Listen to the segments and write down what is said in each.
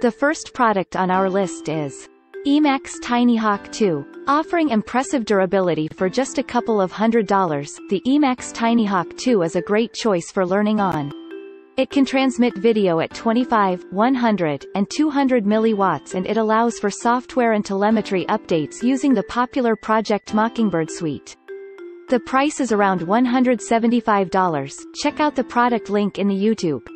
The first product on our list is Emax TinyHawk 2. Offering impressive durability for just a couple of $100s, the Emax TinyHawk 2 is a great choice for learning on. It can transmit video at 25, 100, and 200 milliwatts, and it allows for software and telemetry updates using the popular Project Mockingbird Suite. The price is around $175. Check out the product link in the YouTube.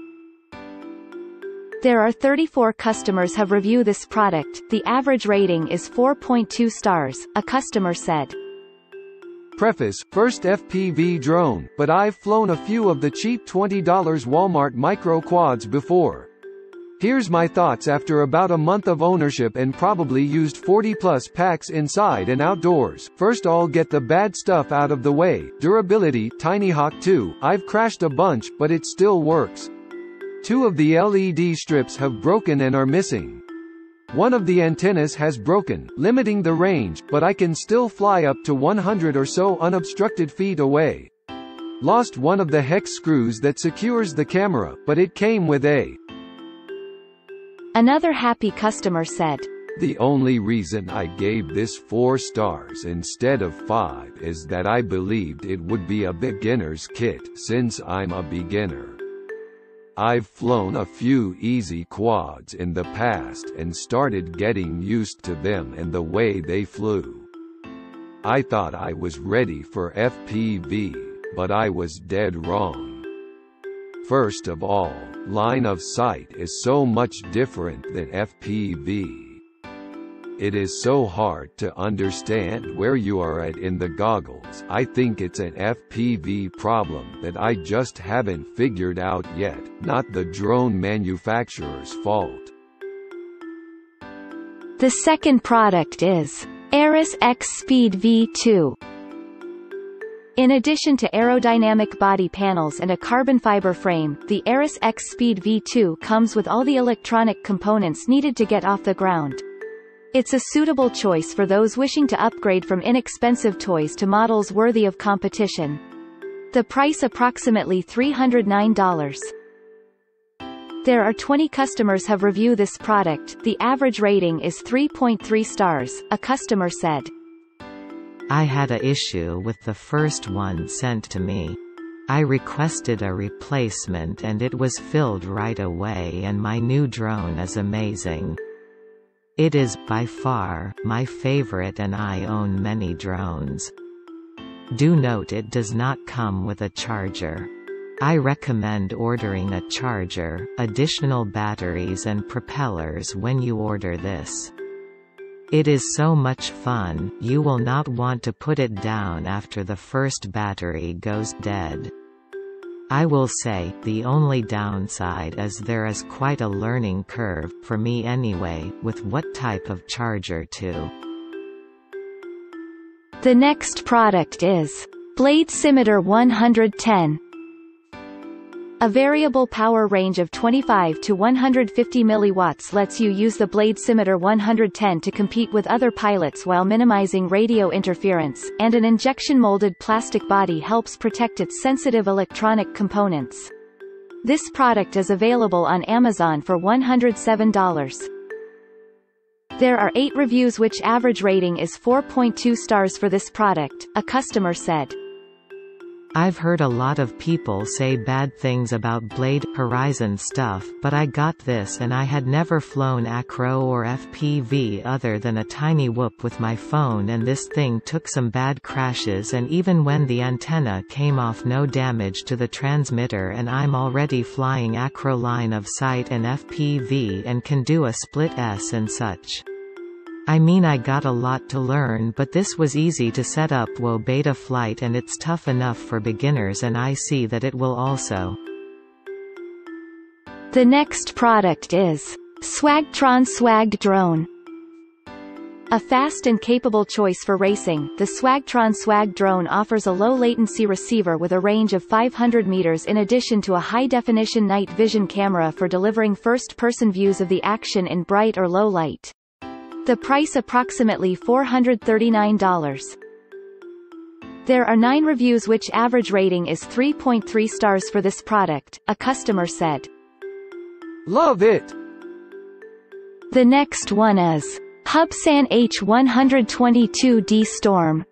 There are 34 customers have reviewed this product. The average rating is 4.2 stars, a customer said. Preface, first FPV drone, but I've flown a few of the cheap $20 Walmart micro quads before. Here's my thoughts after about a month of ownership and probably used 40-plus packs inside and outdoors. First, I'll get the bad stuff out of the way. Durability, TinyHawk 2, I've crashed a bunch, but it still works. Two of the LED strips have broken and are missing. One of the antennas has broken, limiting the range, but I can still fly up to 100 or so unobstructed feet away. Lost one of the hex screws that secures the camera, but it came with a... Another happy customer said. The only reason I gave this 4 stars instead of 5 is that I believed it would be a beginner's kit, since I'm a beginner. I've flown a few easy quads in the past and started getting used to them and the way they flew. I thought I was ready for FPV, but I was dead wrong. First of all, line of sight is so much different than FPV. It is so hard to understand where you are at in the goggles. I think it's an FPV problem that I just haven't figured out yet, not the drone manufacturer's fault. The second product is Arris X Speed V2. In addition to aerodynamic body panels and a carbon fiber frame, the Arris X Speed V2 comes with all the electronic components needed to get off the ground. It's a suitable choice for those wishing to upgrade from inexpensive toys to models worthy of competition. The price approximately $309. There are 20 customers have reviewed this product. The average rating is 3.3 stars, a customer said. I had an issue with the first one sent to me. I requested a replacement and it was filled right away, and my new drone is amazing. It is by far my favorite and I own many drones. Do note it does not come with a charger. I recommend ordering a charger, additional batteries and propellers when you order this. It is so much fun, you will not want to put it down after the first battery goes dead. I will say, the only downside is there is quite a learning curve, for me anyway, with what type of charger to. The next product is Blade Scimitar 110. A variable power range of 25 to 150 milliwatts lets you use the Blade Scimitar 110 to compete with other pilots while minimizing radio interference, and an injection-molded plastic body helps protect its sensitive electronic components. This product is available on Amazon for $107. There are 8 reviews which average rating is 4.2 stars for this product, a customer said. I've heard a lot of people say bad things about Blade Horizon stuff, but I got this and I had never flown acro or FPV other than a tiny whoop with my phone, and this thing took some bad crashes, and even when the antenna came off, no damage to the transmitter, and I'm already flying acro line of sight and FPV and can do a split S and such. I mean, I got a lot to learn, but this was easy to set up. Whoa, Betaflight, and it's tough enough for beginners, and I see that it will also. The next product is Swagtron Swag Drone. A fast and capable choice for racing, the Swagtron Swag Drone offers a low-latency receiver with a range of 500 meters in addition to a high-definition night vision camera for delivering first-person views of the action in bright or low light. The price approximately $439. There are 9 reviews which average rating is 3.3 stars for this product, a customer said. Love it! The next one is Hubsan H122D Storm.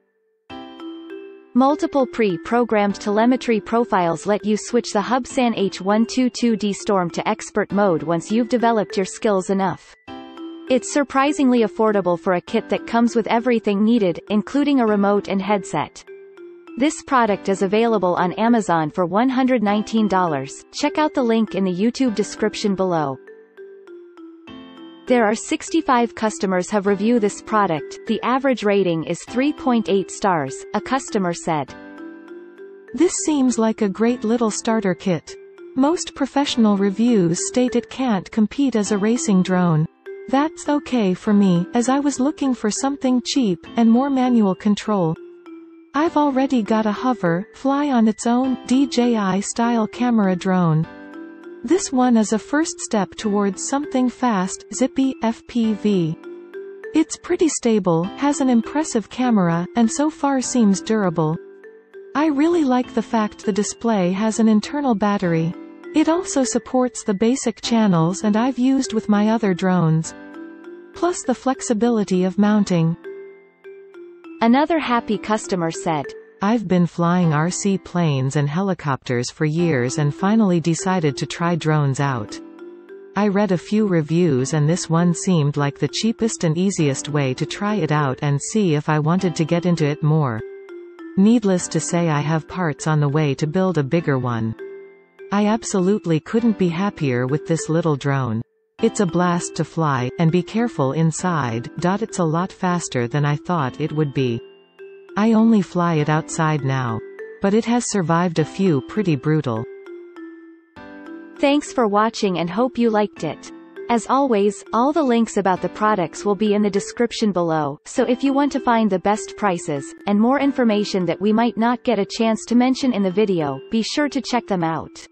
Multiple pre-programmed telemetry profiles let you switch the Hubsan H122D Storm to expert mode once you've developed your skills enough. It's surprisingly affordable for a kit that comes with everything needed, including a remote and headset. This product is available on Amazon for $119. Check out the link in the YouTube description below. There are 65 customers have reviewed this product. The average rating is 3.8 stars, a customer said. This seems like a great little starter kit. Most professional reviews state it can't compete as a racing drone. That's okay for me, as I was looking for something cheap and more manual control. I've already got a hover, fly on its own, DJI-style camera drone. This one is a first step towards something fast, zippy, FPV. It's pretty stable, has an impressive camera, and so far seems durable. I really like the fact the display has an internal battery. It also supports the basic channels and I've used with my other drones. Plus the flexibility of mounting. Another happy customer said, I've been flying RC planes and helicopters for years and finally decided to try drones out. I read a few reviews and this one seemed like the cheapest and easiest way to try it out and see if I wanted to get into it more. Needless to say, I have parts on the way to build a bigger one. I absolutely couldn't be happier with this little drone. It's a blast to fly, and be careful inside. It's a lot faster than I thought it would be. I only fly it outside now. But it has survived a few pretty brutal. Thanks for watching and hope you liked it. As always, all the links about the products will be in the description below, so if you want to find the best prices, and more information that we might not get a chance to mention in the video, be sure to check them out.